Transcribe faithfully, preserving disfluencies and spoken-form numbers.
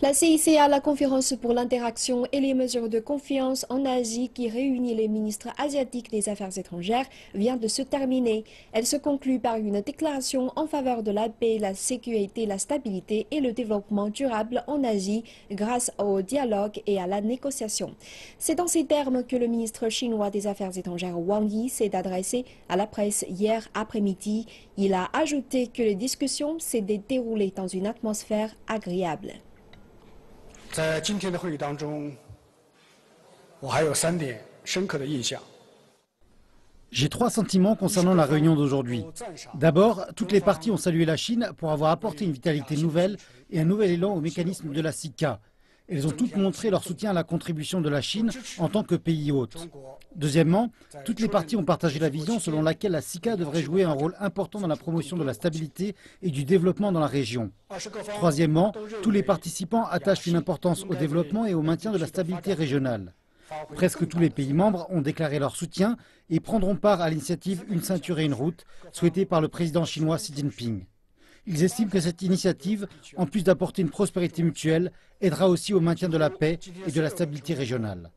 La C I C A, la conférence pour l'interaction et les mesures de confiance en Asie qui réunit les ministres asiatiques des Affaires étrangères, vient de se terminer. Elle se conclut par une déclaration en faveur de la paix, la sécurité, la stabilité et le développement durable en Asie grâce au dialogue et à la négociation. C'est dans ces termes que le ministre chinois des Affaires étrangères Wang Yi s'est adressé à la presse hier après-midi. Il a ajouté que les discussions s'étaient déroulées dans une atmosphère agréable. J'ai trois sentiments concernant la réunion d'aujourd'hui. D'abord, toutes les parties ont salué la Chine pour avoir apporté une vitalité nouvelle et un nouvel élan au mécanisme de la C I C A. Elles ont toutes montré leur soutien à la contribution de la Chine en tant que pays hôte. Deuxièmement, toutes les parties ont partagé la vision selon laquelle la C I C A devrait jouer un rôle important dans la promotion de la stabilité et du développement dans la région. Troisièmement, tous les participants attachent une importance au développement et au maintien de la stabilité régionale. Presque tous les pays membres ont déclaré leur soutien et prendront part à l'initiative Une ceinture et une route, souhaitée par le président chinois Xi Jinping. Ils estiment que cette initiative, en plus d'apporter une prospérité mutuelle, aidera aussi au maintien de la paix et de la stabilité régionale.